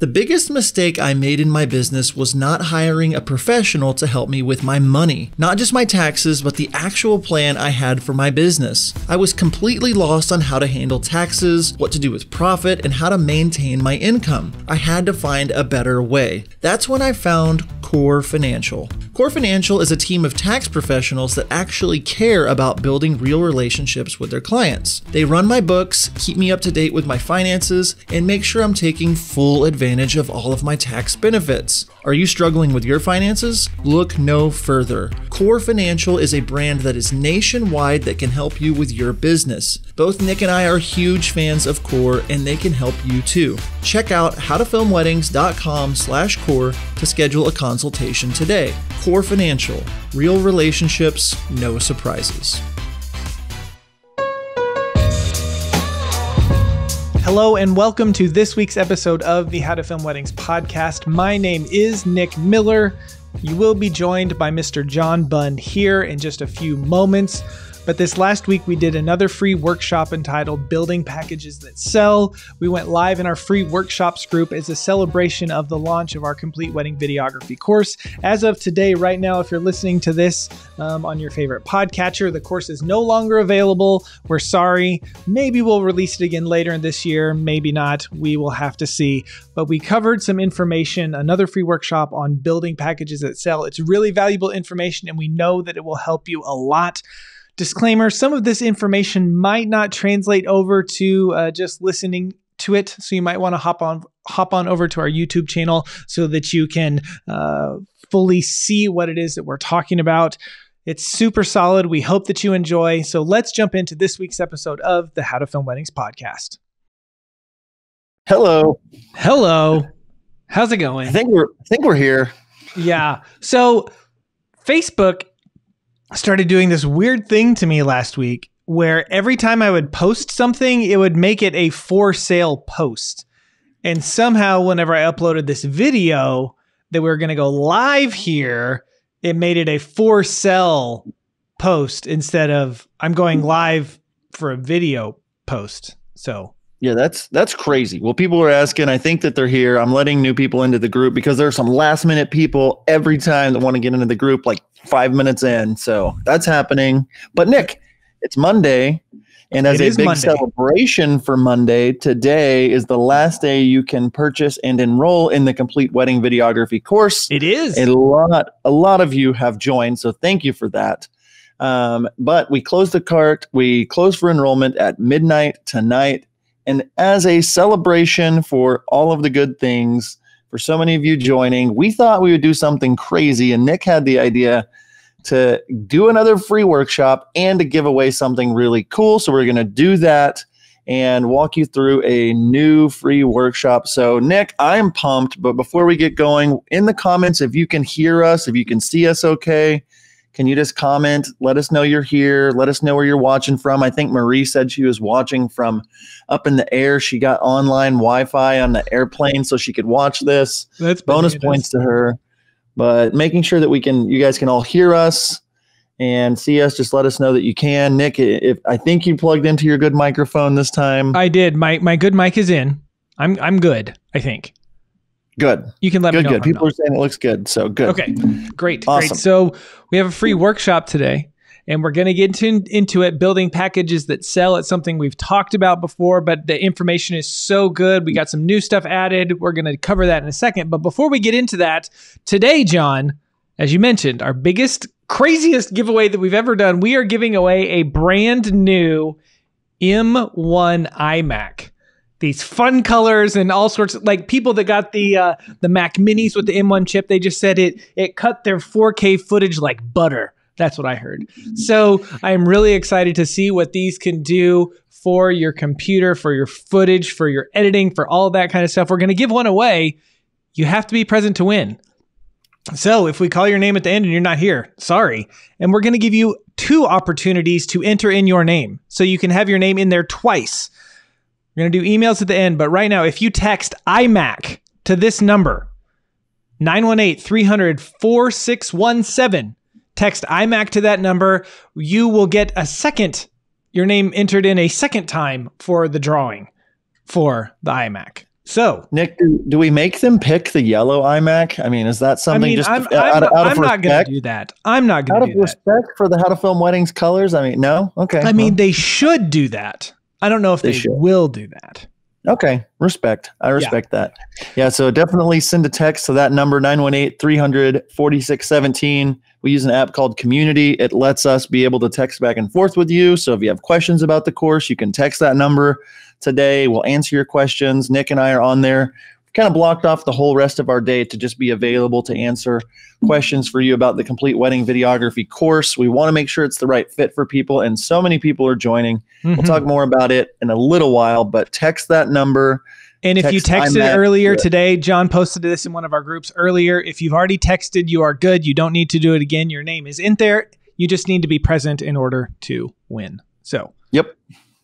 The biggest mistake I made in my business was not hiring a professional to help me with my money. Not just my taxes, but the actual plan I had for my business. I was completely lost on how to handle taxes, what to do with profit, and how to maintain my income. I had to find a better way. That's when I found Core Financial. Core Financial is a team of tax professionals that actually care about building real relationships with their clients. They run my books, keep me up to date with my finances, and make sure I'm taking full advantage of all of my tax benefits. Are you struggling with your finances? Look no further. Core Financial is a brand that is nationwide that can help you with your business. Both Nick and I are huge fans of Core, and they can help you too. Check out howtofilmweddings.com/core to schedule a consultation today. Core Financial. Real relationships, no surprises. Hello and welcome to this week's episode of the How to Film Weddings podcast. My name is Nick Miller. You will be joined by Mr. John Bunn here in just a few moments. But this last week we did another free workshop entitled Building Packages That Sell. We went live in our free workshops group as a celebration of the launch of our complete wedding videography course. As of today, right now, if you're listening to this on your favorite podcatcher, the course is no longer available. We're sorry. Maybe we'll release it again later in this year. Maybe not. We will have to see. But we covered some information, another free workshop on building packages that sell. It's really valuable information, and we know that it will help you a lot. Disclaimer, some of this information might not translate over to just listening to it. So you might want to hop on over to our YouTube channel so that you can fully see what it is that we're talking about. It's super solid. We hope that you enjoy. So let's jump into this week's episode of the How to Film Weddings podcast. Hello. Hello. How's it going? I think we're here. Yeah. So Facebook started doing this weird thing to me last week where every time I would post something, it would make it a for sale post. And somehow whenever I uploaded this video that we were going to go live here, it made it a for sale post instead of I'm going live for a video post. So yeah, that's crazy. Well, people are asking, I think that they're here. I'm letting new people into the group because there are some last minute people every time that want to get into the group, like 5 minutes in. So that's happening. But Nick, it's Monday. And as a big celebration for Monday, today is the last day you can purchase and enroll in the complete wedding videography course. It is. A lot of you have joined. So thank you for that. But we close the cart. We close for enrollment at midnight tonight. And as a celebration for all of the good things, for so many of you joining, we thought we would do something crazy. And Nick had the idea to do another free workshop and to give away something really cool. So we're going to do that and walk you through a new free workshop. So Nick, I'm pumped. But before we get going, in the comments, if you can hear us, if you can see us okay, can you just comment? Let us know you're here. Let us know where you're watching from. I think Marie said she was watching from up in the air. She got online Wi-Fi on the airplane so she could watch this. That's bonus points to her. But making sure that you guys can all hear us and see us. Just let us know that you can. Nick, if I think you plugged into your good microphone this time. I did. My good mic is in. I'm good, I think. Good. You can let me know. Good. People are saying it looks good. So good. Okay. Great. Awesome. Great. So we have a free workshop today and we're going to get into it. Building packages that sell. It's something we've talked about before, but the information is so good. We got some new stuff added. We're going to cover that in a second. But before we get into that today, John, as you mentioned, our biggest, craziest giveaway that we've ever done, we are giving away a brand new M1 iMac. These fun colors and all sorts of, like, people that got the Mac Minis with the M1 chip, they just said it cut their 4K footage like butter. That's what I heard. So I'm really excited to see what these can do for your computer, for your footage, for your editing, for all that kind of stuff. We're going to give one away. You have to be present to win. So if we call your name at the end and you're not here, sorry. And we're going to give you two opportunities to enter in your name. So you can have your name in there twice. We're going to do emails at the end, but right now, if you text IMAC to this number, 918-300-4617, text IMAC to that number, you will get your name entered in a second time for the drawing for the IMAC. So, Nick, do we make them pick the yellow iMac? I mean, is that something? I'm not going to do that. I'm not going to do that. Out of respect for the How to Film Weddings colors? I mean, no? Okay. I mean, they should do that. I don't know if they will do that. Okay. Respect. I respect that. Yeah. So definitely send a text to that number, 918-300-4617. We use an app called Community. It lets us be able to text back and forth with you. So if you have questions about the course, you can text that number today. We'll answer your questions. Nick and I are on there. We've kind of blocked off the whole rest of our day to just be available to answer questions for you about the Complete Wedding Videography course. We want to make sure it's the right fit for people, and so many people are joining. Mm-hmm. We'll talk more about it in a little while, but text that number. And if you texted earlier today, John posted this in one of our groups earlier. If you've already texted, you are good. You don't need to do it again. Your name is in there. You just need to be present in order to win. So, yep.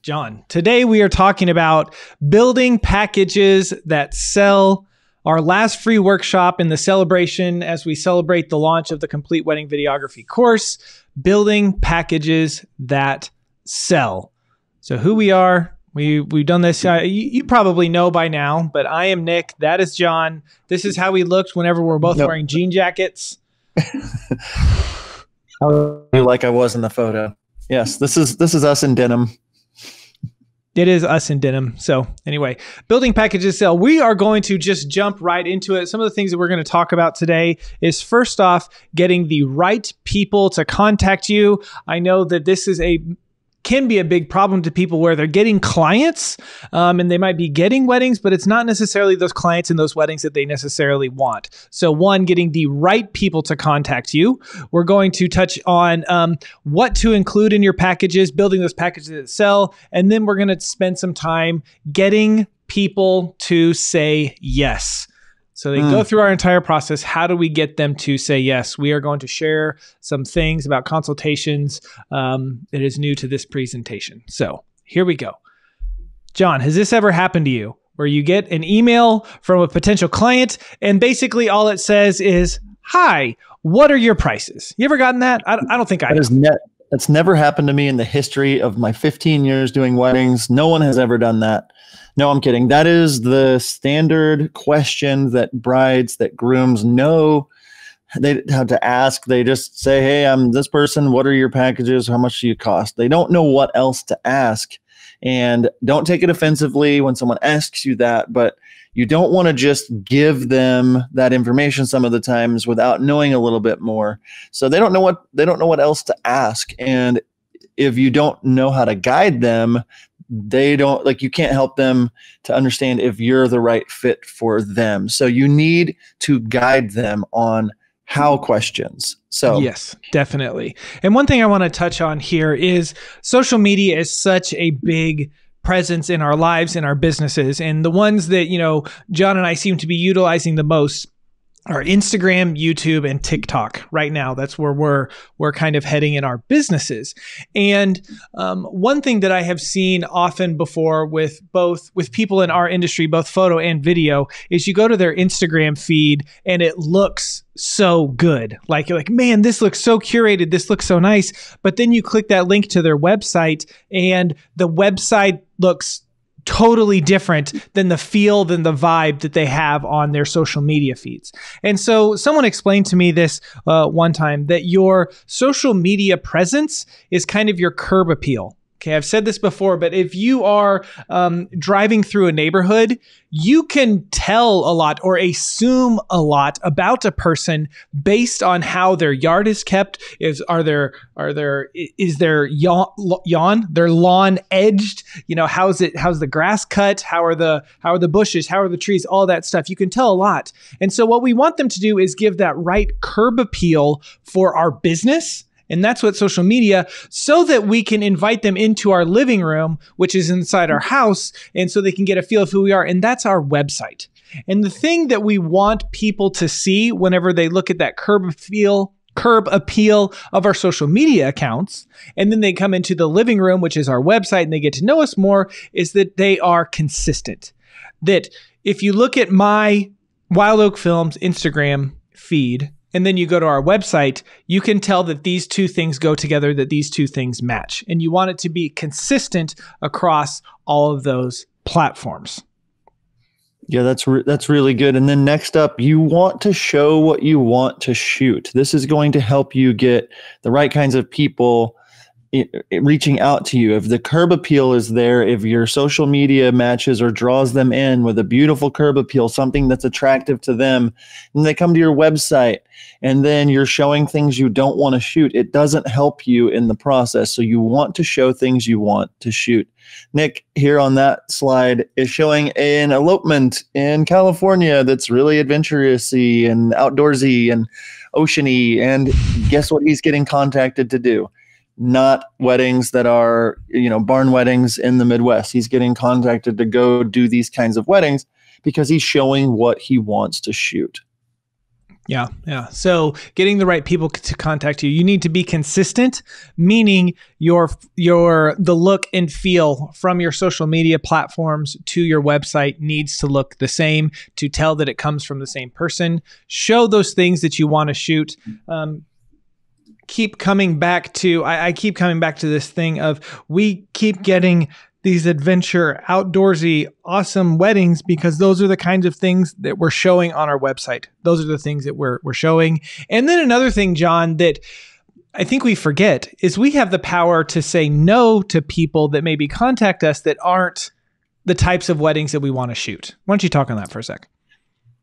John, today we are talking about building packages that sell. Our last free workshop in the celebration as we celebrate the launch of the Complete Wedding Videography course, building packages that sell. So who we are, we've done this, you probably know by now, but I am Nick, that is John. This is how we looked whenever we're both wearing jean jackets. Like I was in the photo. Yes, this is us in denim. It is us in denim. So anyway, building packages sell. We are going to just jump right into it. Some of the things that we're going to talk about today is, first off, getting the right people to contact you. I know that this is can be a big problem to people where they're getting clients and they might be getting weddings, but it's not necessarily those clients and those weddings that they necessarily want. So one, getting the right people to contact you. We're going to touch on what to include in your packages, building those packages that sell, and then we're going to spend some time getting people to say yes. So they go through our entire process. How do we get them to say yes? We are going to share some things about consultations that is new to this presentation. So here we go. John, has this ever happened to you where you get an email from a potential client and basically all it says is, hi, what are your prices? You ever gotten that? I don't think I have. That's never happened to me in the history of my 15 years doing weddings. No one has ever done that. No, I'm kidding. That is the standard question that brides, that grooms know they have to ask. They just say, hey, I'm this person. What are your packages? How much do you cost? They don't know what else to ask. And don't take it offensively when someone asks you that, but you don't want to just give them that information some of the times without knowing a little bit more. So they don't know what else to ask. And if you don't know how to guide them, you can't help them to understand if you're the right fit for them. So you need to guide them on how questions. So yes, definitely. And one thing I want to touch on here is social media is such a big presence in our lives, in our businesses. And the ones that, you know, John and I seem to be utilizing the most are Instagram, YouTube, and TikTok right now. That's where we're kind of heading in our businesses. And one thing that I have seen often before with people in our industry, both photo and video, is you go to their Instagram feed and it looks so good. Like you're like, man, this looks so curated. This looks so nice. But then you click that link to their website and the website looks totally different than the feel, than the vibe that they have on their social media feeds. And so someone explained to me this one time, that your social media presence is kind of your curb appeal. Okay, I've said this before, but if you are driving through a neighborhood, you can tell a lot or assume a lot about a person based on how their yard is kept. Is their lawn edged? You know, how's the grass cut? How are the bushes? How are the trees? All that stuff. You can tell a lot. And so what we want them to do is give that right curb appeal for our business. And that's what social media, so that we can invite them into our living room, which is inside our house, and so they can get a feel of who we are. And that's our website. And the thing that we want people to see whenever they look at that curb appeal of our social media accounts, and then they come into the living room, which is our website, and they get to know us more, is that they are consistent. That if you look at my Wild Oak Films Instagram feed, and then you go to our website, you can tell that these two things go together, that these two things match. And you want it to be consistent across all of those platforms. Yeah, that's really good. And then next up, you want to show what you want to shoot. This is going to help you get the right kinds of people reaching out to you. If the curb appeal is there, if your social media matches or draws them in with a beautiful curb appeal, something that's attractive to them, and they come to your website and then you're showing things you don't want to shoot, it doesn't help you in the process. So you want to show things you want to shoot. Nick, here on that slide, is showing an elopement in California that's really adventurous-y and outdoorsy and oceany. And guess what he's getting contacted to do? Not weddings that are, you know, barn weddings in the Midwest. He's getting contacted to go do these kinds of weddings because he's showing what he wants to shoot. Yeah, yeah. So getting the right people to contact you, you need to be consistent, meaning the look and feel from your social media platforms to your website needs to look the same to tell that it comes from the same person. Show those things that you want to shoot. Keep coming back to, I keep coming back to this thing of we keep getting these adventure, outdoorsy, awesome weddings because those are the kinds of things that we're showing on our website. Those are the things that we're showing. And then another thing, John, that I think we forget is we have the power to say no to people that maybe contact us that aren't the types of weddings that we want to shoot. Why don't you talk on that for a sec?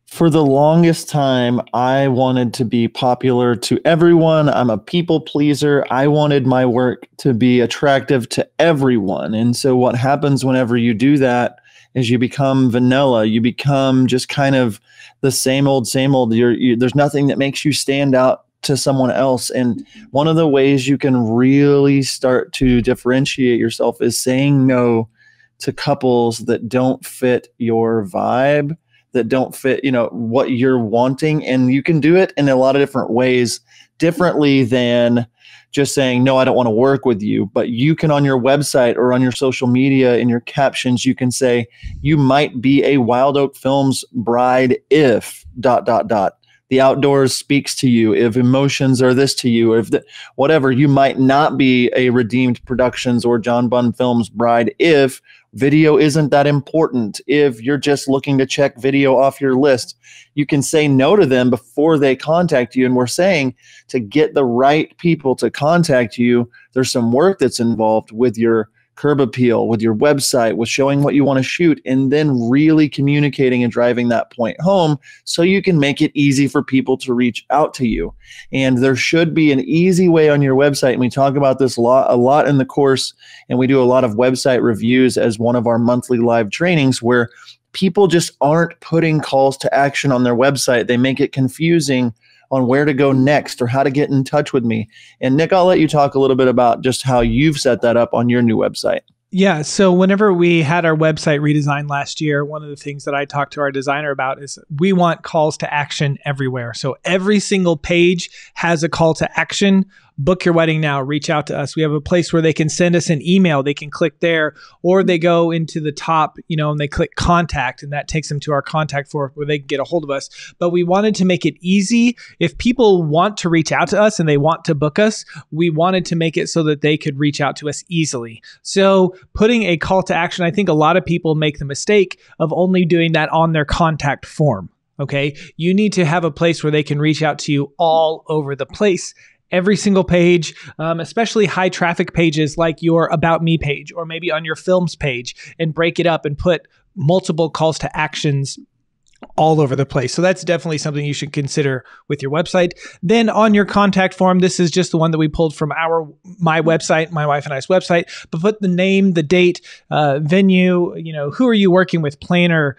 For the longest time, I wanted to be popular to everyone. I'm a people pleaser. I wanted my work to be attractive to everyone. And so what happens whenever you do that is you become vanilla. You become just kind of the same old, same old. There's nothing that makes you stand out to someone else. And one of the ways you can really start to differentiate yourself is saying no to couples that don't fit your vibe, that don't fit, you know, what you're wanting. And you can do it in a lot of different ways, differently than just saying, no, I don't want to work with you. But you can, on your website or on your social media, in your captions, you can say, you might be a Wild Oak Films bride if ... the outdoors speaks to you, if emotions are this to you, if whatever. You might not be a Redeemed Productions or John Bunn Films bride if video isn't that important, if you're just looking to check video off your list. You can say no to them before they contact you. And we're saying to get the right people to contact you, there's some work that's involved with your curb appeal, with your website, with showing what you want to shoot, and then really communicating and driving that point home so you can make it easy for people to reach out to you. And there should be an easy way on your website. And we talk about this a lot in the course, and we do a lot of website reviews as one of our monthly live trainings where people just aren't putting calls to action on their website. They make it confusing on where to go next or how to get in touch with me. And Nick, I'll let you talk a little bit about just how you've set that up on your new website. Yeah, so whenever we had our website redesign last year, one of the things that I talked to our designer about is we want calls to action everywhere. So every single page has a call to action. Book your wedding now, reach out to us. We have a place where they can send us an email. They can click there, or they go into the top, you know, and they click contact, and that takes them to our contact form where they can get a hold of us. But we wanted to make it easy. If people want to reach out to us and they want to book us, we wanted to make it so that they could reach out to us easily. So putting a call to action, I think a lot of people make the mistake of only doing that on their contact form. Okay. You need to have a place where they can reach out to you all over the place. Every single page, especially high traffic pages like your About Me page or maybe on your Films page, and break it up and put multiple calls to actions all over the place. So that's definitely something you should consider with your website. Then on your contact form, this is just the one that we pulled from my website, my wife and I's website, but put the name, the date, venue, you know, who are you working with, planner,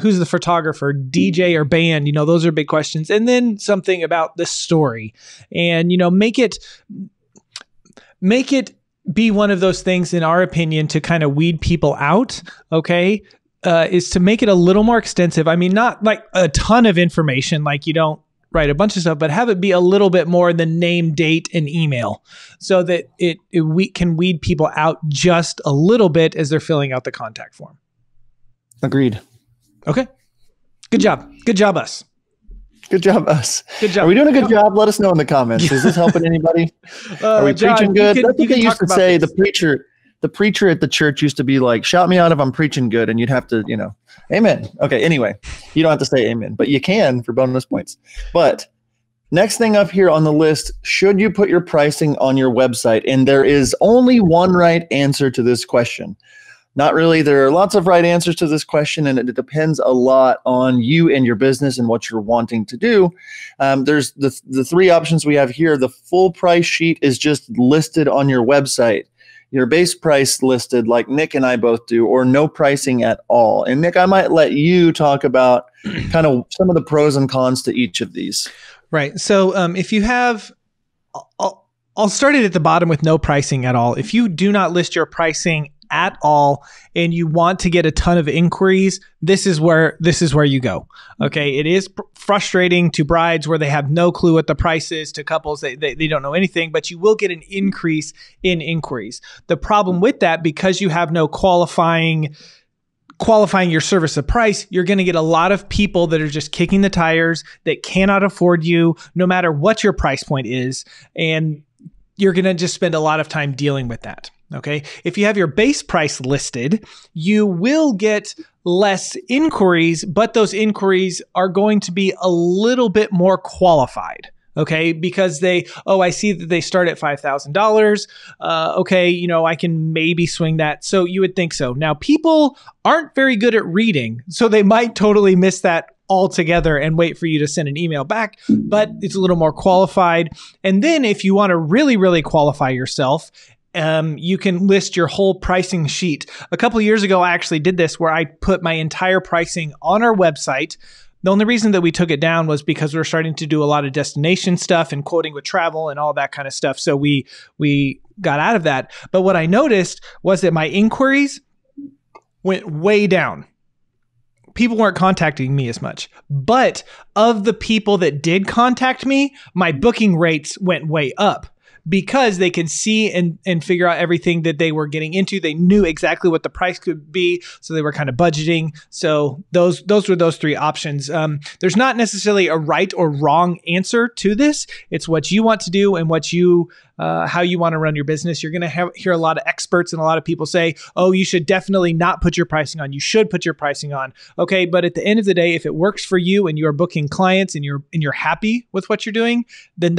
who's the photographer, DJ or band, you know, those are big questions. And then something about the story, and, you know, make it be one of those things, in our opinion, to kind of weed people out. Okay. Is to make it a little more extensive. I mean, not like a ton of information, like you don't write a bunch of stuff, but have it be a little bit more than name, date, and email so that we can weed people out just a little bit as they're filling out the contact form. Agreed. Okay. Good job. Good job, us. Good job, us. Good job. Are we doing a good job? Let us know in the comments. Is this helping anybody? Are we John, preaching good? That's what they used to say, this. The preacher... the preacher at the church used to be like, shout me out if I'm preaching good. And you'd have to, you know, amen. Okay. Anyway, you don't have to say amen, but you can for bonus points. But next thing up here on the list, should you put your pricing on your website? And there is only one right answer to this question. Not really. There are lots of right answers to this question, and it depends a lot on you and your business and what you're wanting to do. There's the three options we have here. The full price sheet is just listed on your website. Your base price listed, like Nick and I both do, or no pricing at all. And Nick, I might let you talk about kind of some of the pros and cons to each of these. Right. So if you have, I'll start it at the bottom with no pricing at all. If you do not list your pricing at all and you want to get a ton of inquiries, this is where you go. Okay, it is frustrating to brides where they have no clue what the price is, to couples they don't know anything, but you will get an increase in inquiries. The problem with that, because you have no qualifying your service of price, you're going to get a lot of people that are just kicking the tires, that cannot afford you no matter what your price point is, and you're going to just spend a lot of time dealing with that. Okay. If you have your base price listed, you will get less inquiries, but those inquiries are going to be a little bit more qualified. Okay. Because I see that they start at $5,000. Okay. You know, I can maybe swing that. So you would think so. Now, people aren't very good at reading, so they might totally miss that altogether and wait for you to send an email back, but it's a little more qualified. And then if you want to really, really qualify yourself, you can list your whole pricing sheet. A couple of years ago, I actually did this where I put my entire pricing on our website. The only reason that we took it down was because we were starting to do a lot of destination stuff and quoting with travel and all that kind of stuff. So we got out of that. But what I noticed was that my inquiries went way down. People weren't contacting me as much, but of the people that did contact me, my booking rates went way up, because they can see and figure out everything that they were getting into. They knew exactly what the price could be, so they were kind of budgeting. So those were those three options. There's not necessarily a right or wrong answer to this. It's what you want to do and what you how you want to run your business. You're going to hear a lot of experts and a lot of people say, oh, you should definitely not put your pricing on. You should put your pricing on. Okay, but at the end of the day, if it works for you and you're booking clients and you're happy with what you're doing, then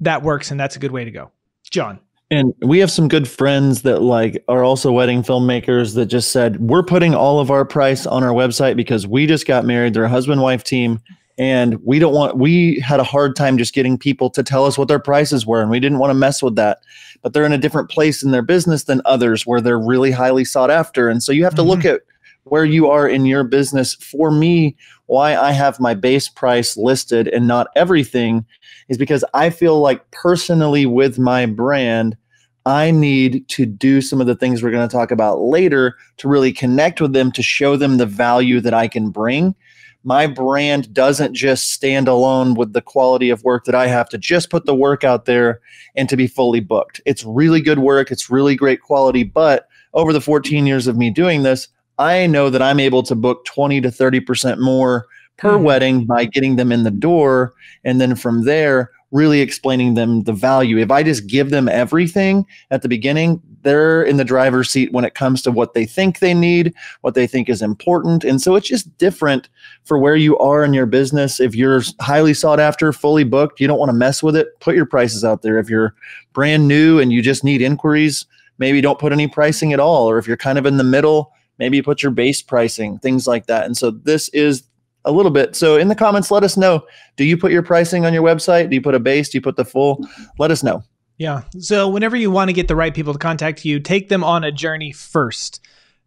that works, and that's a good way to go. John. And we have some good friends that are also wedding filmmakers that just said, we're putting all of our price on our website because we just got married. They're a husband-wife team, and we had a hard time just getting people to tell us what their prices were, and we didn't want to mess with that. But they're in a different place in their business than others where they're really highly sought after. And so you have to look at where you are in your business. For me, why I have my base price listed and not everything is because I feel like personally with my brand, I need to do some of the things we're going to talk about later to really connect with them, to show them the value that I can bring. My brand doesn't just stand alone with the quality of work that I have to just put the work out there and to be fully booked. It's really good work. It's really great quality. But over the 14 years of me doing this, I know that I'm able to book 20 to 30% more per wedding by getting them in the door. And then from there, really explaining them the value. If I just give them everything at the beginning, they're in the driver's seat when it comes to what they think they need, what they think is important. And so it's just different for where you are in your business. If you're highly sought after, fully booked, you don't want to mess with it, put your prices out there. If you're brand new and you just need inquiries, maybe don't put any pricing at all. Or if you're kind of in the middle, maybe you put your base pricing, things like that. And so this is a little bit. So in the comments, let us know. Do you put your pricing on your website? Do you put a base? Do you put the full? Let us know. Yeah. So whenever you want to get the right people to contact you, take them on a journey first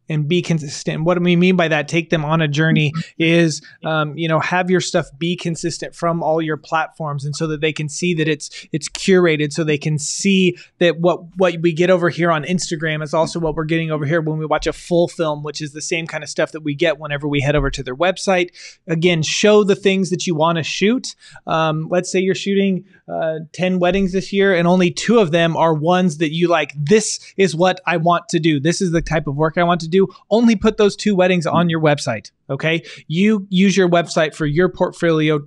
and be consistent. What do we mean by that? Take them on a journey is, you know, have your stuff be consistent from all your platforms, and so that they can see that it's curated, so they can see that what we get over here on Instagram is also what we're getting over here when we watch a full film, which is the same kind of stuff that we get whenever we head over to their website. Again, show the things that you want to shoot. Let's say you're shooting 10 weddings this year, and only 2 of them are ones that you like. This is what I want to do. This is the type of work I want to do. Only put those 2 weddings on your website. Okay. You use your website for your portfolio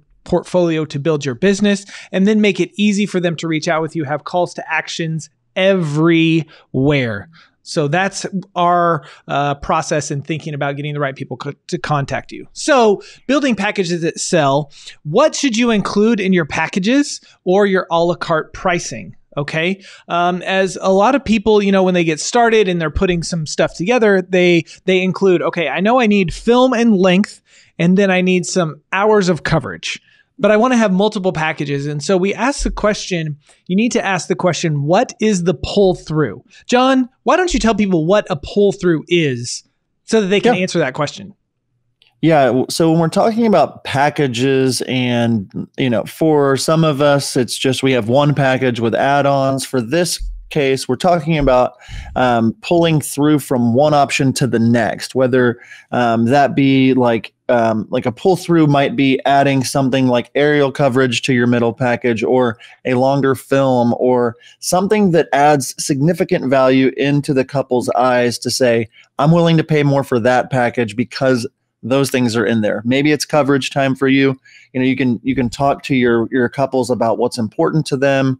to build your business, and then make it easy for them to reach out with you, have calls to actions, everywhere. So that's our process in thinking about getting the right people to contact you. So building packages that sell, what should you include in your packages or your a la carte pricing? Okay. As a lot of people, you know, when they get started and they're putting some stuff together, they include, okay, I know I need film and length, and then I need some hours of coverage, but I want to have multiple packages. And so we ask the question, you need to ask the question, what is the pull through? John, why don't you tell people what a pull through is so that they can answer that question? Yeah. So when we're talking about packages, and, you know, for some of us, it's just we have one package with add-ons. For this case, we're talking about pulling through from one option to the next, whether that be like a pull through might be adding something like aerial coverage to your middle package, or a longer film, or something that adds significant value into the couple's eyes to say, I'm willing to pay more for that package because those things are in there. Maybe it's coverage time for you. You know, you can talk to your couples about what's important to them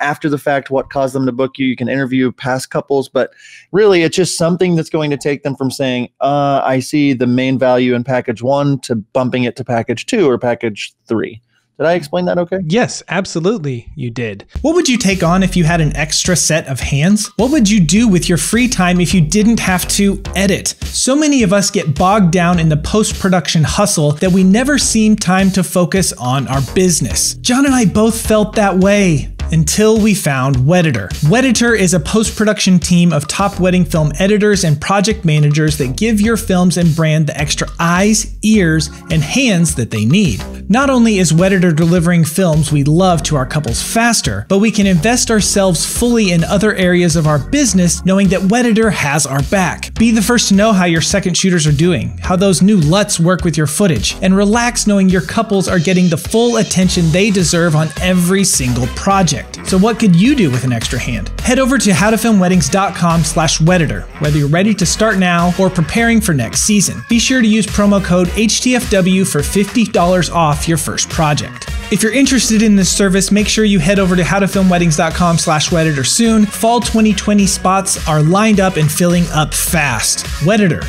after the fact, what caused them to book you. You can interview past couples, but really it's just something that's going to take them from saying, I see the main value in package one, to bumping it to package two or package three. Did I explain that okay? Yes, absolutely you did. What would you take on if you had an extra set of hands? What would you do with your free time if you didn't have to edit? So many of us get bogged down in the post-production hustle that we never seem time to focus on our business. John and I both felt that way, until we found Wedditor. Wedditor is a post-production team of top wedding film editors and project managers that give your films and brand the extra eyes, ears, and hands that they need. Not only is Wedditor delivering films we love to our couples faster, but we can invest ourselves fully in other areas of our business knowing that Wedditor has our back. Be the first to know how your second shooters are doing, how those new LUTs work with your footage, and relax knowing your couples are getting the full attention they deserve on every single project. So what could you do with an extra hand? Head over to howtofilmweddings.com/wedditor, whether you're ready to start now or preparing for next season. Be sure to use promo code HTFW for $50 off your first project. If you're interested in this service, make sure you head over to howtofilmweddings.com/wedditor soon. Fall 2020 spots are lined up and filling up fast. Wedditor,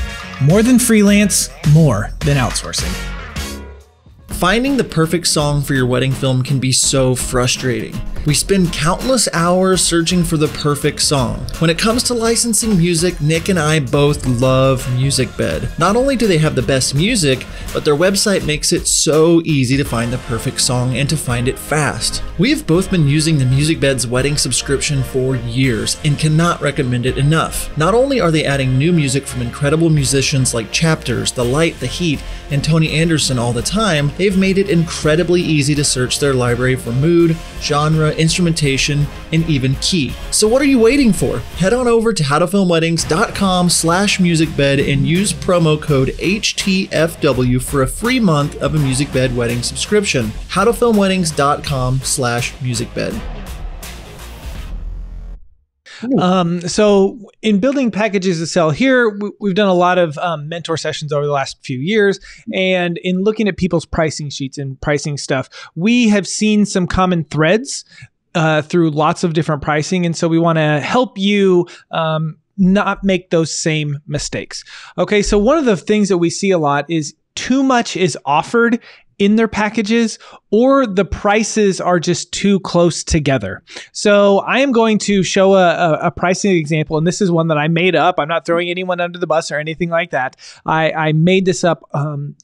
more than freelance, more than outsourcing. Finding the perfect song for your wedding film can be so frustrating. We spend countless hours searching for the perfect song. When it comes to licensing music, Nick and I both love Musicbed. Not only do they have the best music, but their website makes it so easy to find the perfect song and to find it fast. We've both been using the Musicbed's wedding subscription for years and cannot recommend it enough. Not only are they adding new music from incredible musicians like Chapters, The Light, The Heat, and Tony Anderson all the time, they've made it incredibly easy to search their library for mood, genre, instrumentation, and even key. So what are you waiting for? Head on over to howtofilmweddings.com/musicbed and use promo code HTFW for a free month of a Musicbed wedding subscription. howtofilmweddings.com/musicbed. So in building packages to sell here, we've done a lot of mentor sessions over the last few years. And in looking at people's pricing sheets and pricing stuff, we have seen some common threads through lots of different pricing. And so we want to help you not make those same mistakes. Okay, so one of the things that we see a lot is too much is offered in their packages, or the prices are just too close together. So I am going to show a pricing example, and this is one that I made up. I'm not throwing anyone under the bus or anything like that. I made this up,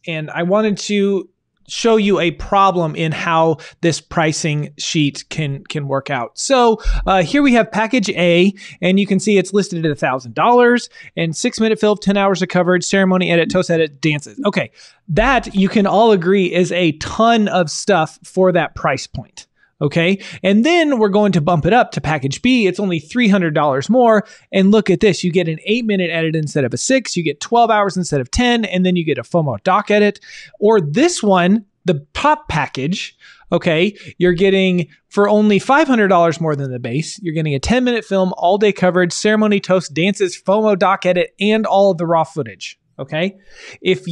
and I wanted to show you a problem in how this pricing sheet can work out. So here we have package A, and you can see it's listed at $1,000 and 6-minute film, 10 hours of coverage, ceremony edit, toast edit, dances. Okay, that you can all agree is a ton of stuff for that price point. Okay, and then we're going to bump it up to package B. It's only $300 more. And look at this, you get an 8-minute edit instead of a 6, you get 12 hours instead of 10, and then you get a FOMO doc edit. Or this one, the top package, okay, you're getting for only $500 more than the base, you're getting a 10-minute film, all day coverage, ceremony, toast, dances, FOMO doc edit, and all of the raw footage. Okay, if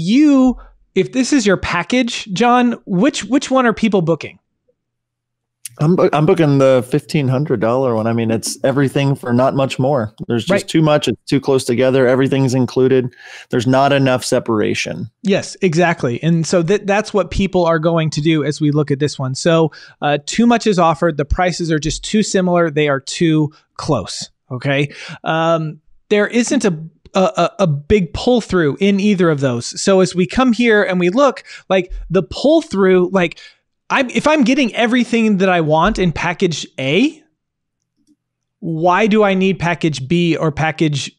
this is your package, John, which one are people booking? I'm booking the $1,500 one. I mean, it's everything for not much more. There's just too much. It's too close together. Everything's included. There's not enough separation. Yes, exactly. And so that's what people are going to do as we look at this one. So too much is offered. The prices are just too similar. They are too close. Okay. There isn't a big pull through in either of those. So as we come here and we look, like the pull through, like, if I'm getting everything that I want in package A, why do I need package B or package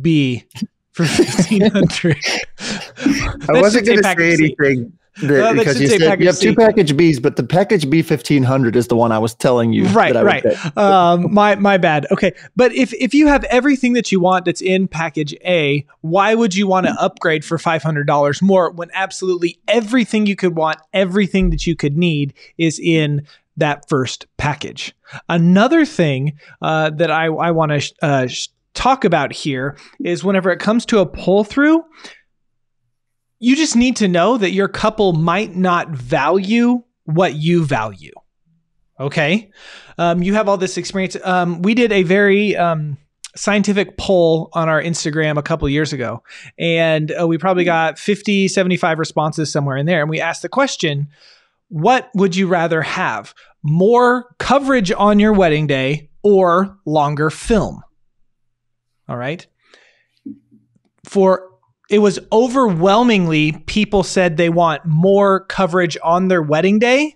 B for $1,500? I wasn't going to say anything because you said you have two package Bs, but the package B $1,500 is the one I was telling you. Right, right. My bad. Okay, but if you have everything that you want that's in package A, why would you want to upgrade for $500 more when absolutely everything you could want, everything that you could need is in that first package? Another thing that I want to talk about here is whenever it comes to a pull through, you just need to know that your couple might not value what you value. Okay. You have all this experience. We did a very scientific poll on our Instagram a couple of years ago, and we probably got 50, 75 responses somewhere in there. And we asked the question, what would you rather have? More coverage on your wedding day or longer film? All right. It was overwhelmingly people said they want more coverage on their wedding day.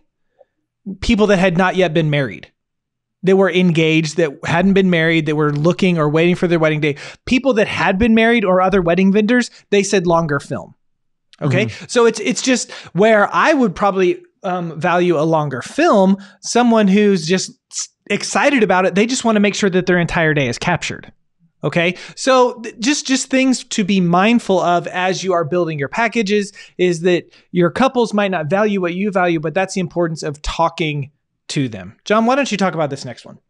People that had not yet been married, that were engaged, that hadn't been married, that were looking or waiting for their wedding day. People that had been married or other wedding vendors, they said longer film. Okay. Mm-hmm. So it's just where I would probably value a longer film, someone who's just excited about it. They just want to make sure that their entire day is captured. Okay. So just things to be mindful of as you are building your packages is that your couples might not value what you value, but that's the importance of talking to them. John, why don't you talk about this next one?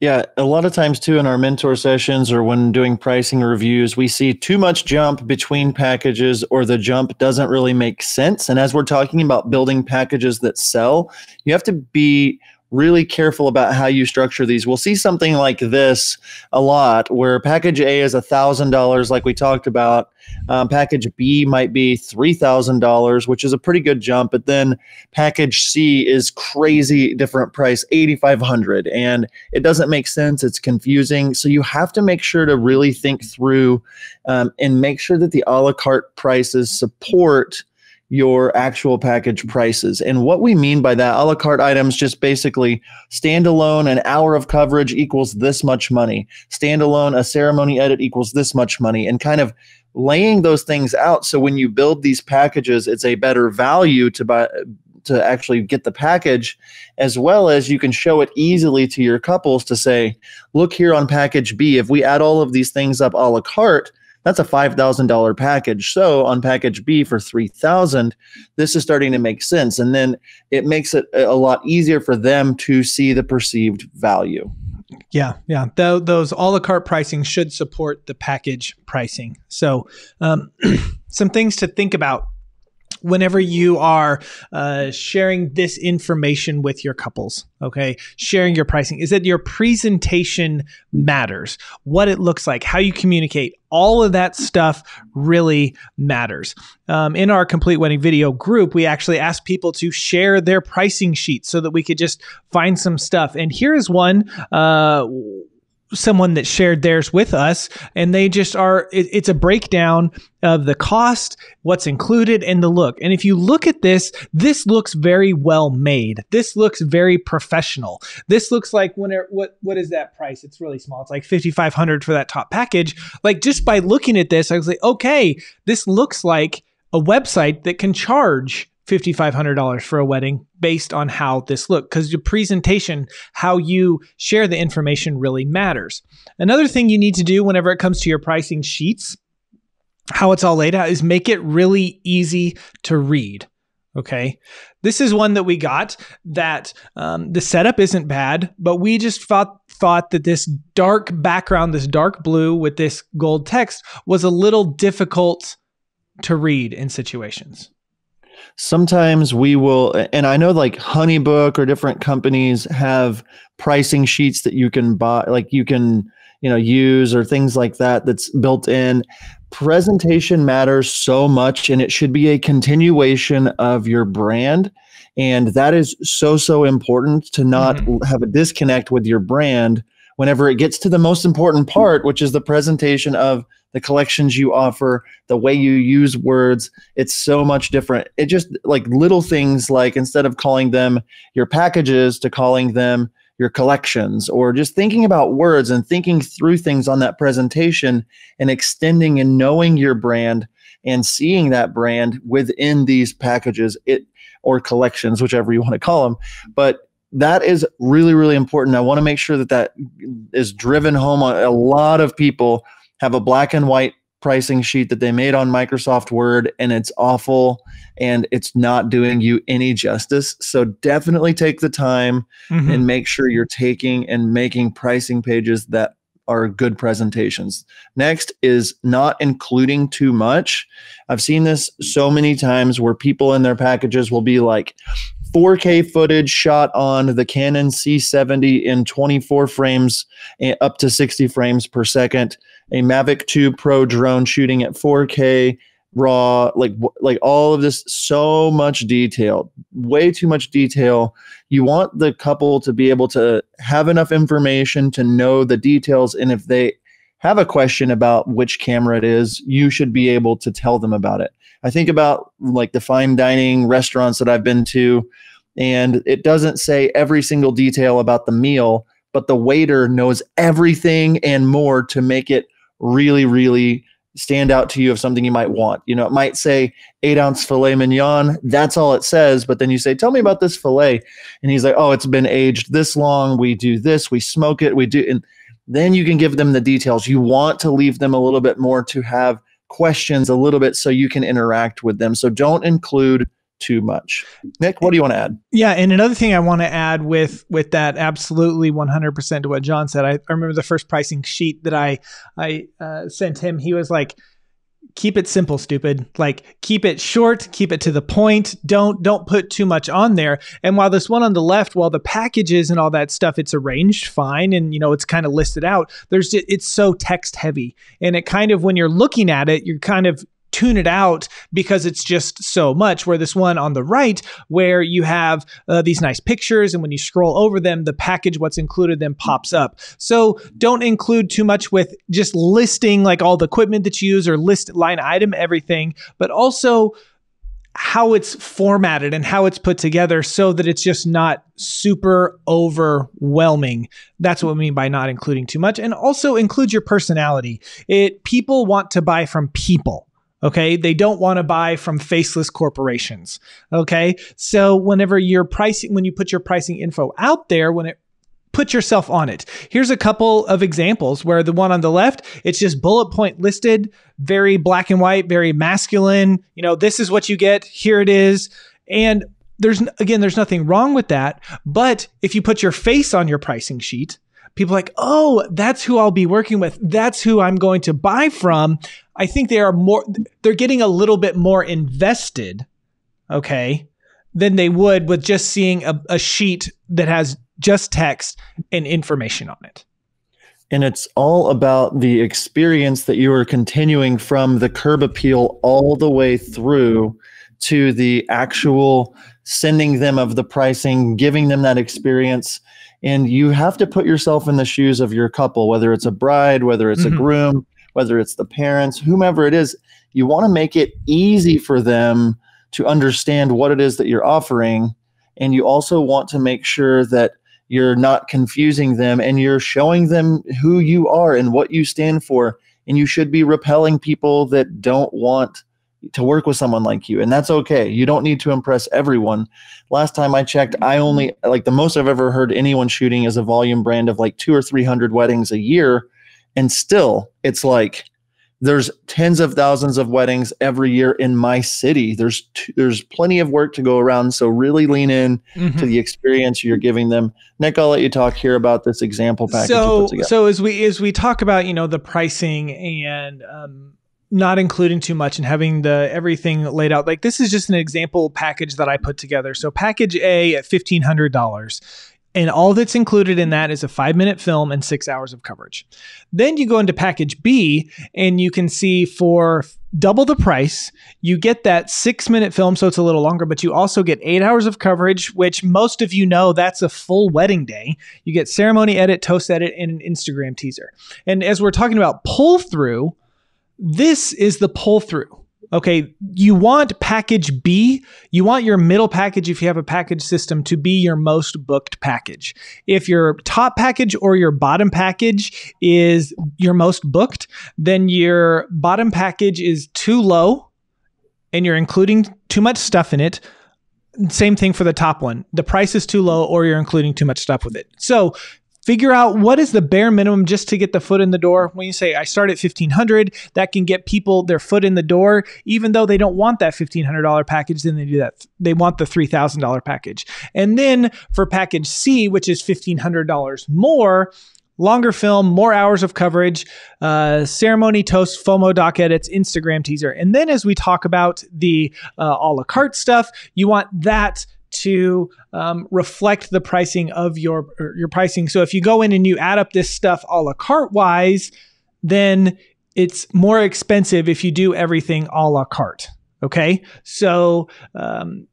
Yeah. A lot of times too, in our mentor sessions or when doing pricing reviews, we see too much jump between packages or the jump doesn't really make sense. And as we're talking about building packages that sell, you have to be really careful about how you structure these. We'll see something like this a lot where package A is $1,000 like we talked about. Package B might be $3,000, which is a pretty good jump. But then package C is crazy different price, $8,500. And it doesn't make sense. It's confusing. So you have to make sure to really think through and make sure that the a la carte prices support your actual package prices. And what we mean by that, a la carte items just basically standalone, an hour of coverage equals this much money. Standalone, a ceremony edit equals this much money. And kind of laying those things out so when you build these packages, it's a better value to buy, to actually get the package, as well as you can show it easily to your couples to say, look here on package B, if we add all of these things up a la carte, that's a $5,000 package. So on package B for $3,000, this is starting to make sense. And then it makes it a lot easier for them to see the perceived value. Yeah. Yeah. Those a la carte pricing should support the package pricing. So some things to think about whenever you are sharing this information with your couples, okay, sharing your pricing, is that your presentation matters. What it looks like, how you communicate, all of that stuff really matters. In our Complete Wedding Video group, we actually asked people to share their pricing sheets so that we could just find some stuff. And here is one, someone that shared theirs with us, and they just are, it's a breakdown of the cost, what's included, and the look. And if you look at this, this looks very well made. This looks very professional. This looks like, what is that price? It's really small. It's like $5,500 for that top package. Like just by looking at this, I was like, okay, this looks like a website that can charge $5,500 for a wedding based on how this looked, because your presentation, how you share the information really matters. Another thing you need to do whenever it comes to your pricing sheets, how it's all laid out, is make it really easy to read. Okay. This is one that we got that the setup isn't bad, but we just thought that this dark background, this dark blue with this gold text was a little difficult to read in situations. sometimes we will, and I know like HoneyBook or different companies have pricing sheets that you can buy, like you can, you know, use or things like that that's built in. Presentation matters so much, and it should be a continuation of your brand. And that is so, so important to not have a disconnect with your brand whenever it gets to the most important part, which is the presentation of the collections you offer, the way you use words. It's so much different. It just like little things like instead of calling them your packages to calling them your collections, or just thinking about words and thinking through things on that presentation and extending and knowing your brand and seeing that brand within these packages or collections, whichever you want to call them. But that is really, really important. I want to make sure that that is driven home. A lot of people have a black and white pricing sheet that they made on Microsoft Word, and it's awful and it's not doing you any justice. So definitely take the time and make sure you're taking and making pricing pages that are good presentations. Next is not including too much. I've seen this so many times where people in their packages will be like, 4K footage shot on the Canon C70 in 24 frames up to 60 frames per second, a Mavic 2 Pro drone shooting at 4K raw, like all of this, so much detail, way too much detail. You want the couple to be able to have enough information to know the details, and if they have a question about which camera it is, you should be able to tell them about it. I think about like the fine dining restaurants that I've been to, and it doesn't say every single detail about the meal, but the waiter knows everything and more to make it really, really stand out to you of something you might want. You know, it might say 8-ounce filet mignon. That's all it says. But then you say, tell me about this filet. And he's like, oh, it's been aged this long. We do this. We smoke it. We do. And then you can give them the details. You want to leave them a little bit more to have questions a little bit so you can interact with them. So don't include too much. Nick, what do you want to add? Yeah. And another thing I want to add with that, absolutely 100% to what John said. I remember the first pricing sheet that I sent him, he was like, keep it simple, stupid. Like, keep it short, keep it to the point. Don't put too much on there. And while this one on the left, while the packages and all that stuff, it's arranged fine. And, you know, it's kind of listed out. It's so text heavy. And it kind of, when you're looking at it, you're kind of tune it out because it's just so much, where this one on the right, where you have these nice pictures, and when you scroll over them, the package, what's included, then pops up. So don't include too much with just listing like all the equipment that you use, or list line item everything, but also how it's formatted and how it's put together so that it's just not super overwhelming. That's what I mean by not including too much. And also include your personality. People want to buy from people. Okay. They don't want to buy from faceless corporations. Okay. So whenever you're pricing, when you put your pricing info out there, put yourself on it. Here's a couple of examples where the one on the left, it's just bullet point listed, very black and white, very masculine. You know, this is what you get. Here it is. And there's nothing wrong with that. But if you put your face on your pricing sheet, people are like, oh, that's who I'll be working with. That's who I'm going to buy from. I think they're getting a little bit more invested, okay, than they would with just seeing a sheet that has just text and information on it. And it's all about the experience that you are continuing from the curb appeal all the way through to the actual sending them of the pricing, giving them that experience. And you have to put yourself in the shoes of your couple, whether it's a bride, whether it's a groom, whether it's the parents, whomever it is. You want to make it easy for them to understand what it is that you're offering. And you also want to make sure that you're not confusing them and you're showing them who you are and what you stand for. And you should be repelling people that don't want to work with someone like you. And that's okay. You don't need to impress everyone. Last time I checked, I only, like, the most I've ever heard anyone shooting is a volume brand of like 200 or 300 weddings a year. And still it's like, there's tens of thousands of weddings every year in my city. There's plenty of work to go around. So really lean in to the experience you're giving them. Nick, I'll let you talk here about this example package you put together. So as we talk about, you know, the pricing and, not including too much and having the everything laid out. Like, this is just an example package that I put together. So package A at $1,500. And all that's included in that is a 5-minute film and 6 hours of coverage. Then you go into package B and you can see for double the price, you get that 6-minute film. So it's a little longer, but you also get 8 hours of coverage, which most of you know, that's a full wedding day. You get ceremony edit, toast edit, and an Instagram teaser. And as we're talking about pull through, this is the pull through. Okay, you want package B, you want your middle package, if you have a package system, to be your most booked package. If your top package or your bottom package is your most booked, then your bottom package is too low and you're including too much stuff in it. Same thing for the top one. The price is too low or you're including too much stuff with it. So figure out what is the bare minimum just to get the foot in the door. When you say, I start at $1,500, that can get people their foot in the door, even though they don't want that $1,500 package, then they do that. They want the $3,000 package. And then for package C, which is $1,500 more, longer film, more hours of coverage, ceremony, toast, FOMO, doc edits, Instagram teaser. And then as we talk about the a la carte stuff, you want that to reflect the pricing of your pricing. So if you go in and you add up this stuff a la carte wise, then it's more expensive if you do everything a la carte. Okay. So,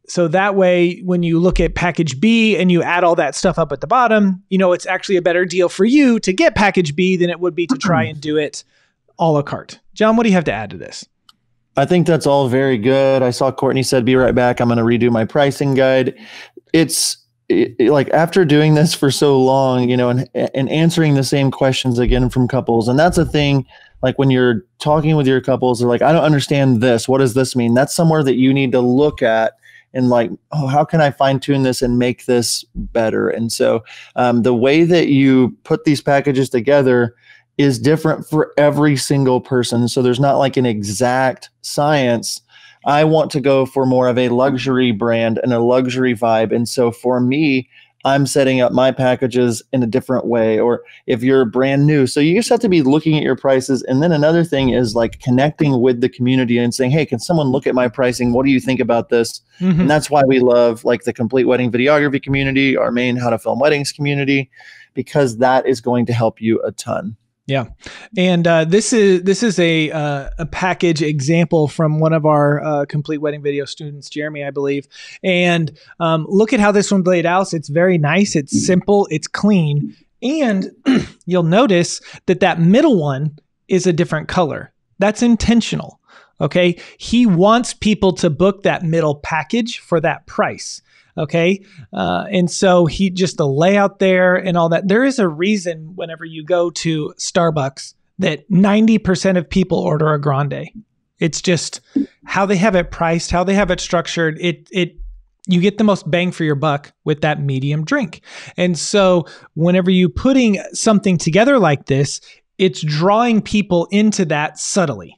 so that way, when you look at package B and you add all that stuff up at the bottom, you know, it's actually a better deal for you to get package B than it would be to try and do it a la carte. John, what do you have to add to this? I think that's all very good. I saw Courtney said, be right back. I'm going to redo my pricing guide. It's like after doing this for so long, you know, and answering the same questions again from couples. And that's a thing, like when you're talking with your couples, they're like, I don't understand this. What does this mean? That's somewhere that you need to look at and like, oh, how can I fine tune this and make this better? And so the way that you put these packages together is different for every single person. So there's not like an exact science. I want to go for more of a luxury brand and a luxury vibe. And so for me, I'm setting up my packages in a different way, or if you're brand new. So you just have to be looking at your prices. And then another thing is like connecting with the community and saying, hey, can someone look at my pricing? What do you think about this? Mm-hmm. And that's why we love like the Complete Wedding Videography community, our main How to Film Weddings community, because that is going to help you a ton. Yeah. And this is a package example from one of our Complete Wedding Video students, Jeremy, I believe. And look at how this one laid out. It's very nice. It's simple. It's clean. And you'll notice that that middle one is a different color. That's intentional. Okay. He wants people to book that middle package for that price. Okay. And so he just the layout there and all that. There is a reason whenever you go to Starbucks that 90% of people order a grande. It's just how they have it priced, how they have it structured. You get the most bang for your buck with that medium drink. And so whenever you're putting something together like this, it's drawing people into that subtly.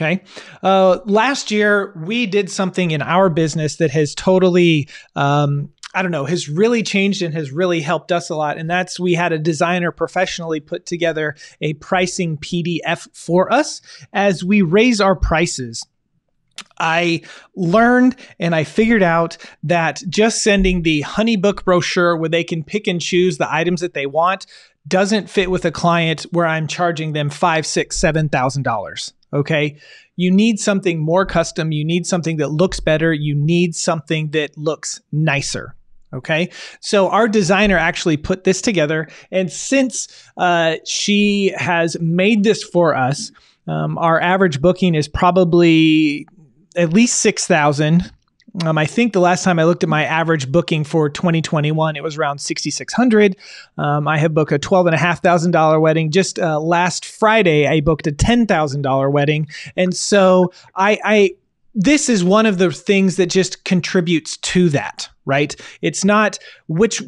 Okay. Last year, we did something in our business that has totally, has really changed and has really helped us a lot. And that's we had a designer professionally put together a pricing PDF for us. As we raise our prices, I learned and I figured out that just sending the HoneyBook brochure where they can pick and choose the items that they want doesn't fit with a client where I'm charging them $5,000, $6,000, $7,000. Okay. You need something more custom. You need something that looks better. You need something that looks nicer. Okay. So our designer actually put this together. And since she has made this for us, our average booking is probably at least $6,000. I think the last time I looked at my average booking for 2021, it was around $6,600. I have booked a $12,500 wedding. Just last Friday, I booked a $10,000 wedding. And so this is one of the things that just contributes to that, right? It's not which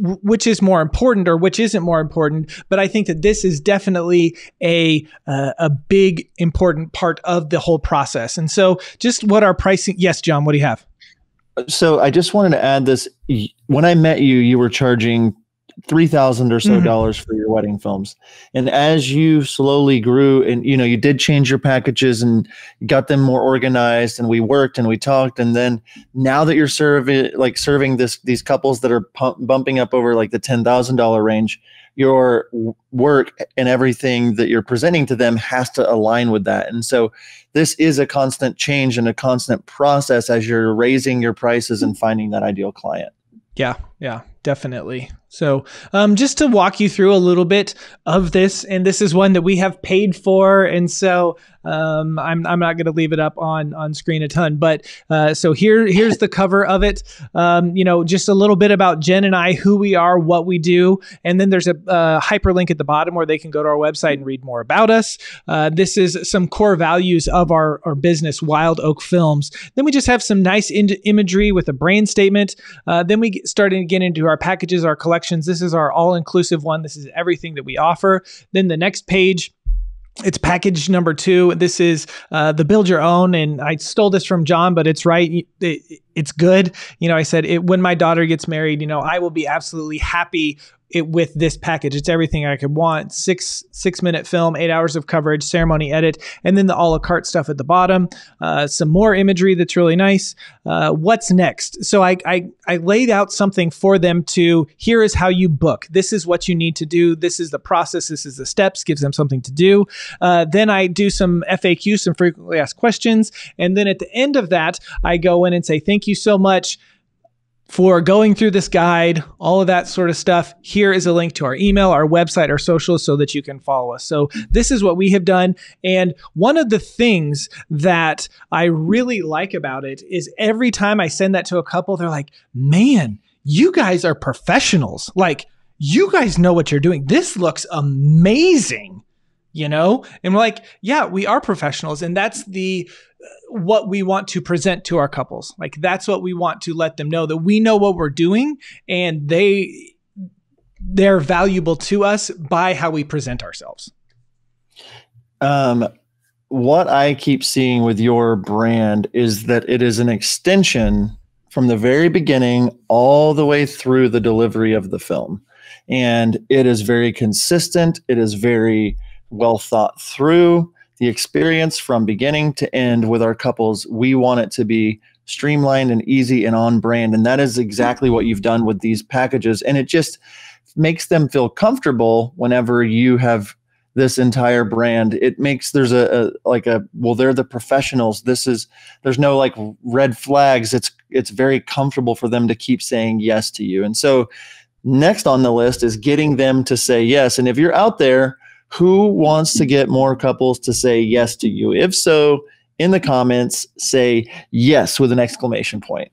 is more important or which isn't more important, but I think that this is definitely a big important part of the whole process. And so just what our pricing, yes, John, what do you have? So I just wanted to add this. When I met you, you were charging $3,000 or so dollars for your wedding films. And as you slowly grew and, you know, you did change your packages and got them more organized, and we worked and we talked. And then now that you're serving these couples that are bumping up over like the $10,000 range, your work and everything that you're presenting to them has to align with that. And so this is a constant change and a constant process as you're raising your prices and finding that ideal client. Yeah. Yeah, definitely. So just to walk you through a little bit of this, and this is one that we have paid for. And so I'm not going to leave it up on screen a ton, but so here's the cover of it. You know, just a little bit about Jen and I, who we are, what we do. And then there's a hyperlink at the bottom where they can go to our website and read more about us. This is some core values of our business, Wild Oak Films. Then we just have some nice imagery with a brand statement. Then we started to get into our packages, our collections. This is our all-inclusive one. This is everything that we offer. Then the next page, it's package number 2. This is the build your own. And I stole this from John, but it's right. It's good. You know, I said, when my daughter gets married, you know, I will be absolutely happy with this package. It's everything I could want. Six-minute film, 8 hours of coverage, ceremony edit, and then the a la carte stuff at the bottom. Some more imagery that's really nice. What's next? So I laid out something for them to, here is how you book. This is what you need to do. This is the process. This is the steps, gives them something to do. Then I do some FAQs, some frequently asked questions. And then at the end of that, I go in and say, thank you so much for going through this guide, all of that sort of stuff. Here is a link to our email, our website, our socials, so that you can follow us. So this is what we have done. And one of the things that I really like about it is every time I send that to a couple, they're like, man, you guys are professionals. Like, you guys know what you're doing. This looks amazing, you know? And we're like, yeah, we are professionals. And that's what we want to present to our couples. Like, that's what we want to let them know, that we know what we're doing, and they're valuable to us by how we present ourselves. What I keep seeing with your brand is that it is an extension from the very beginning all the way through the delivery of the film. And it is very consistent. It is very well thought through. The experience from beginning to end with our couples, we want it to be streamlined and easy and on brand. And that is exactly what you've done with these packages. And it just makes them feel comfortable whenever you have this entire brand. It makes, there's well, they're the professionals. There's no like red flags. It's very comfortable for them to keep saying yes to you. And so next on the list is getting them to say yes. And if you're out there, who wants to get more couples to say yes to you? If so, in the comments, say yes with an exclamation point.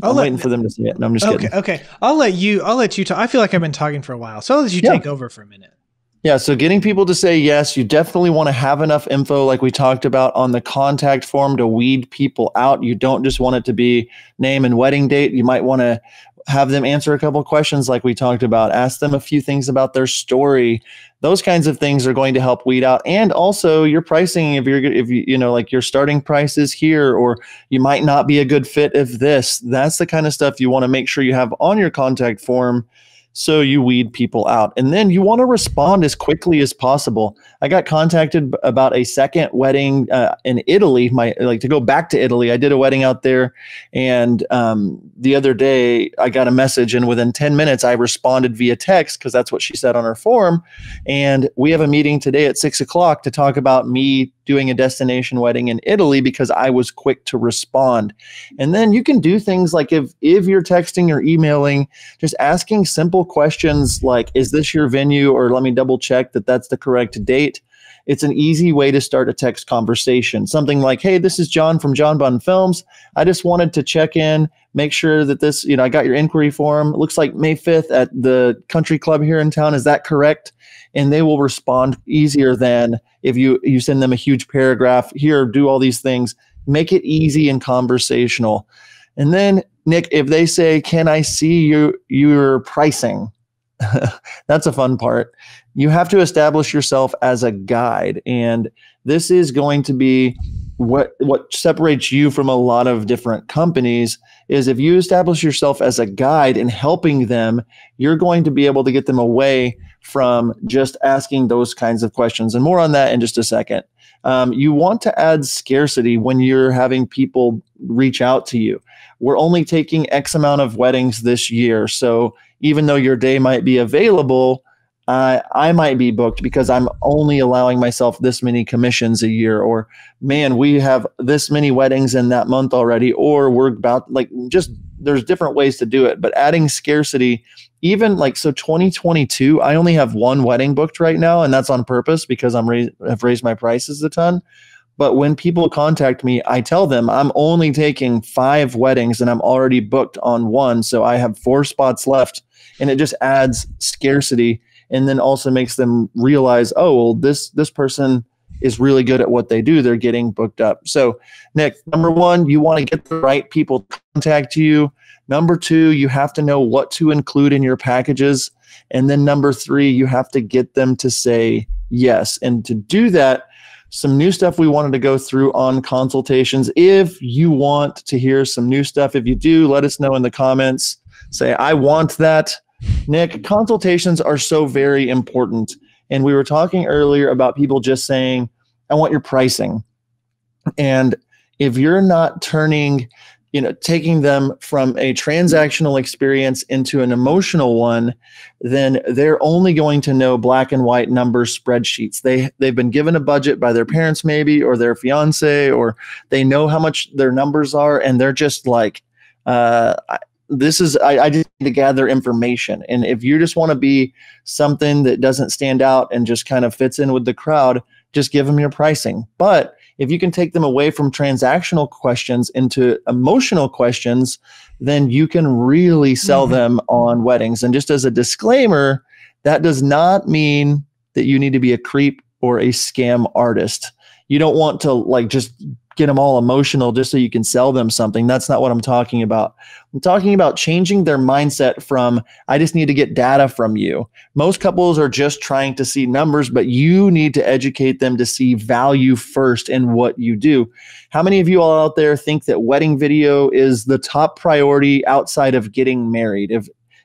I'm waiting for them to say it. No, I'm just kidding. Okay. I'll let you talk. I feel like I've been talking for a while, so I'll let you take over for a minute. Yeah. So getting people to say yes, you definitely want to have enough info, like we talked about, on the contact form to weed people out. You don't just want it to be name and wedding date. You might want to have them answer a couple of questions like we talked about, ask them a few things about their story. Those kinds of things are going to help weed out. And also your pricing, if you know, like your starting price is here, or you might not be a good fit if this, that's the kind of stuff you want to make sure you have on your contact form, so you weed people out. And then you want to respond as quickly as possible. I got contacted about a second wedding in Italy. To go back to Italy, I did a wedding out there. And the other day I got a message, and within 10 minutes I responded via text, because that's what she said on her form. And we have a meeting today at 6:00 to talk about me doing a destination wedding in Italy, because I was quick to respond. And then you can do things like, if you're texting or emailing, just asking simple questions like, is this your venue? Or let me double check that that's the correct date. It's an easy way to start a text conversation. Something like, hey, this is John from John Bunn Films. I just wanted to check in, make sure that this, you know, I got your inquiry form. It looks like May 5th at the country club here in town. Is that correct? And they will respond easier than if you send them a huge paragraph. Here, do all these things. Make it easy and conversational. And then, Nick, if they say, can I see your pricing? That's a fun part. You have to establish yourself as a guide. And this is going to be what separates you from a lot of different companies is if you establish yourself as a guide in helping them, you're going to be able to get them away from just asking those kinds of questions. And more on that in just a second. You want to add scarcity when you're having people reach out to you. We're only taking X amount of weddings this year. So even though your day might be available, I might be booked because I'm only allowing myself this many commissions a year, or man, we have this many weddings in that month already, or we're about like, just there's different ways to do it, but adding scarcity, even like, so 2022, I only have one wedding booked right now. And that's on purpose because I've raised my prices a ton. But when people contact me, I tell them I'm only taking 5 weddings and I'm already booked on one. So I have 4 spots left, and it just adds scarcity. And then also makes them realize, oh, well, this person is really good at what they do. They're getting booked up. So, Nick, number one, you want to get the right people to contact you. Number two, you have to know what to include in your packages. And then number three, you have to get them to say yes. And to do that, some new stuff we wanted to go through on consultations. If you want to hear some new stuff, if you do, let us know in the comments. Say, I want that. Nick, consultations are so very important. And we were talking earlier about people just saying, I want your pricing. And if you're not turning, you know, taking them from a transactional experience into an emotional one, then they're only going to know black and white numbers, spreadsheets. They've been given a budget by their parents maybe, or their fiance, or they know how much their numbers are. And they're just like, I just need to gather information. And if you just want to be something that doesn't stand out and just kind of fits in with the crowd, just give them your pricing. But if you can take them away from transactional questions into emotional questions, then you can really sell them on weddings. And just as a disclaimer, that does not mean that you need to be a creep or a scam artist. You don't want to like just get them all emotional just so you can sell them something. That's not what I'm talking about. I'm talking about changing their mindset from, I just need to get data from you. Most couples are just trying to see numbers, but you need to educate them to see value first in what you do. How many of you all out there think that wedding video is the top priority outside of getting married?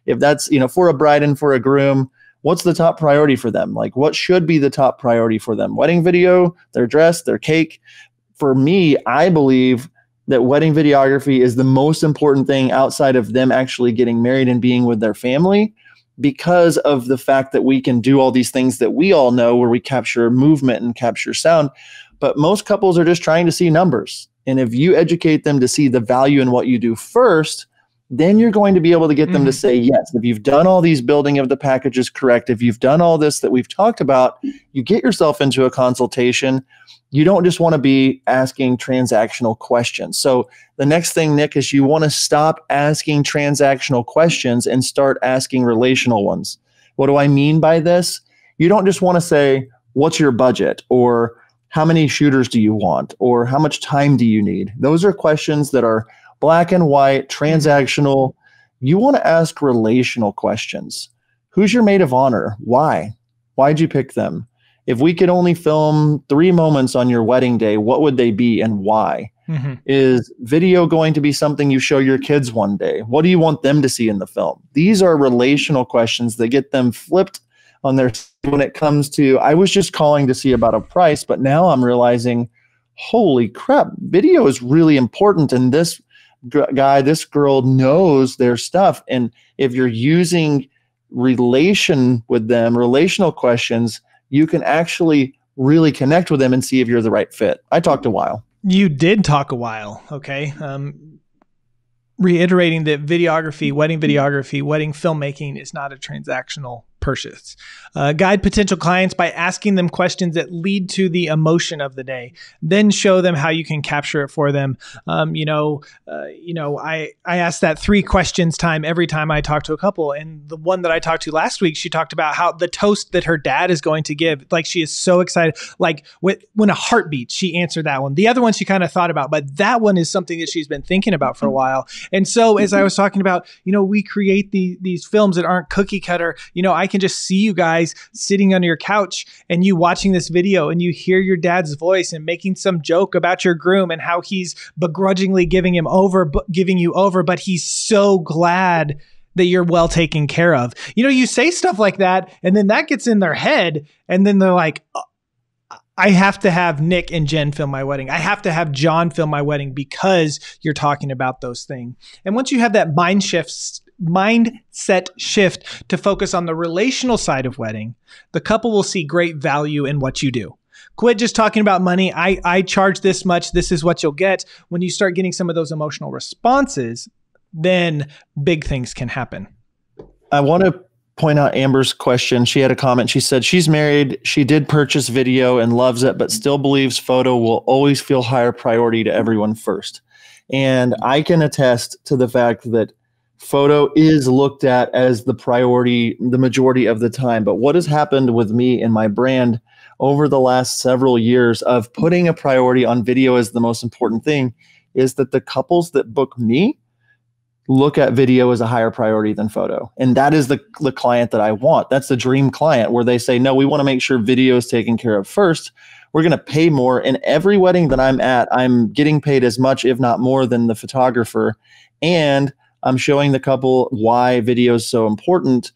If that's, you know, for a bride and for a groom, what's the top priority for them? Like, what should be the top priority for them? Wedding video, their dress, their cake. For me, I believe that wedding videography is the most important thing outside of them actually getting married and being with their family, because of the fact that we can do all these things that we all know where we capture movement and capture sound. But most couples are just trying to see numbers. And if you educate them to see the value in what you do first, then you're going to be able to get them to say yes. If you've done all these building of the packages correct, if you've done all this that we've talked about, you get yourself into a consultation. You don't just want to be asking transactional questions. So the next thing, Nick, is you want to stop asking transactional questions and start asking relational ones. What do I mean by this? You don't just want to say, what's your budget? Or how many shooters do you want? Or how much time do you need? Those are questions that are black and white, transactional. You want to ask relational questions. Who's your maid of honor? Why? Why'd you pick them? If we could only film 3 moments on your wedding day, what would they be and why? Is video going to be something you show your kids one day? What do you want them to see in the film? These are relational questions that get them flipped on their when it comes to, I was just calling to see about a price, but now I'm realizing, holy crap, video is really important. And this guy, this girl knows their stuff. And if you're using relation with them, relational questions, you can actually really connect with them and see if you're the right fit. I talked a while. You did talk a while, okay? Reiterating that videography, wedding filmmaking is not a transactional purchase. Guide potential clients by asking them questions that lead to the emotion of the day. Then show them how you can capture it for them. I ask that 3 questions time every time I talk to a couple. And the one that I talked to last week, she talked about how the toast that her dad is going to give, like she is so excited, like when a heartbeat, she answered that one. The other one she kind of thought about, but that one is something that she's been thinking about for a while. And so as I was talking about, you know, we create these films that aren't cookie cutter, you know, I can can just see you guys sitting on your couch and you watching this video and you hear your dad's voice and making some joke about your groom and how he's begrudgingly giving you over, but he's so glad that you're well taken care of. You know, you say stuff like that and then that gets in their head and then they're like, oh, I have to have Nick and Jen film my wedding. I have to have John film my wedding because you're talking about those things. And once you have that mindset shift to focus on the relational side of wedding, the couple will see great value in what you do. Quit just talking about money. I charge this much. This is what you'll get. When you start getting some of those emotional responses, then big things can happen. I want to point out Amber's question. She had a comment. She said she's married. She did purchase video and loves it, but still believes photo will always feel higher priority to everyone first. And I can attest to the fact that photo is looked at as the priority the majority of the time. But what has happened with me and my brand over the last several years of putting a priority on video as the most important thing is that the couples that book me look at video as a higher priority than photo. And that is the client that I want. That's the dream client where they say, no, we want to make sure video is taken care of first. We're going to pay more. In every wedding that I'm at, I'm getting paid as much, if not more, than the photographer. And I'm showing the couple why video is so important.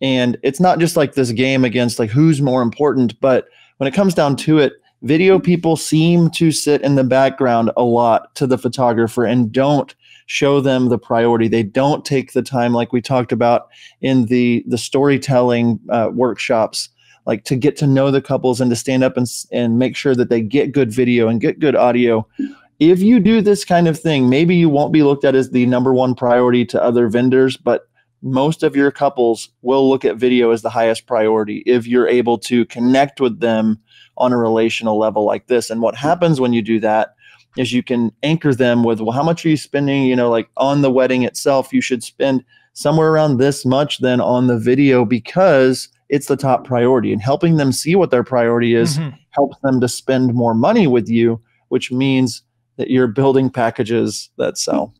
And it's not just like this game against like who's more important, but when it comes down to it, video people seem to sit in the background a lot to the photographer and don't show them the priority. They don't take the time, like we talked about in the storytelling workshops, like to get to know the couples and to stand up and make sure that they get good video and get good audio. If you do this kind of thing, maybe you won't be looked at as the number one priority to other vendors, but most of your couples will look at video as the highest priority if you're able to connect with them on a relational level like this. And what happens when you do that is you can anchor them with, well, how much are you spending, you know, like on the wedding itself? You should spend somewhere around this much then on the video because it's the top priority. And helping them see what their priority is helps them to spend more money with you, which means that you're building packages that sell.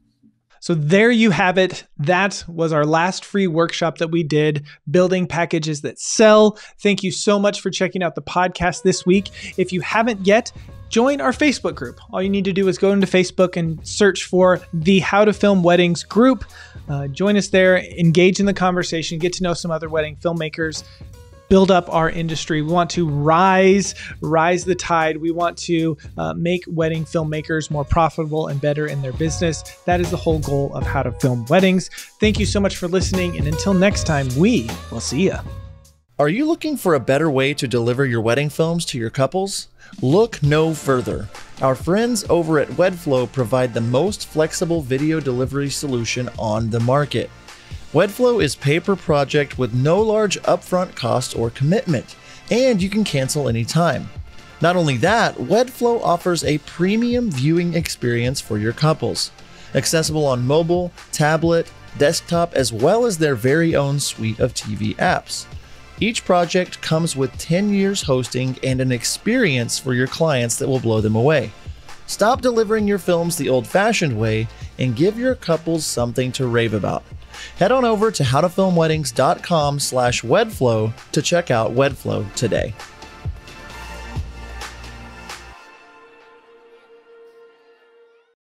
So there you have it. That was our last free workshop that we did, building packages that sell. Thank you so much for checking out the podcast this week. If you haven't yet, join our Facebook group. All you need to do is go into Facebook and search for the How to Film Weddings group. Join us there, engage in the conversation, get to know some other wedding filmmakers, build up our industry. We want to rise the tide. We want to make wedding filmmakers more profitable and better in their business. That is the whole goal of How to Film Weddings. Thank you so much for listening. And until next time, we will see ya. Are you looking for a better way to deliver your wedding films to your couples? Look no further. Our friends over at Wedflow provide the most flexible video delivery solution on the market. Wedflow is pay per project with no large upfront cost or commitment, and you can cancel anytime. Not only that, Wedflow offers a premium viewing experience for your couples, accessible on mobile, tablet, desktop, as well as their very own suite of TV apps. Each project comes with 10 years hosting and an experience for your clients that will blow them away. Stop delivering your films the old-fashioned way and give your couples something to rave about. Head on over to howtofilmweddings.com/wedflow to check out Wedflow today.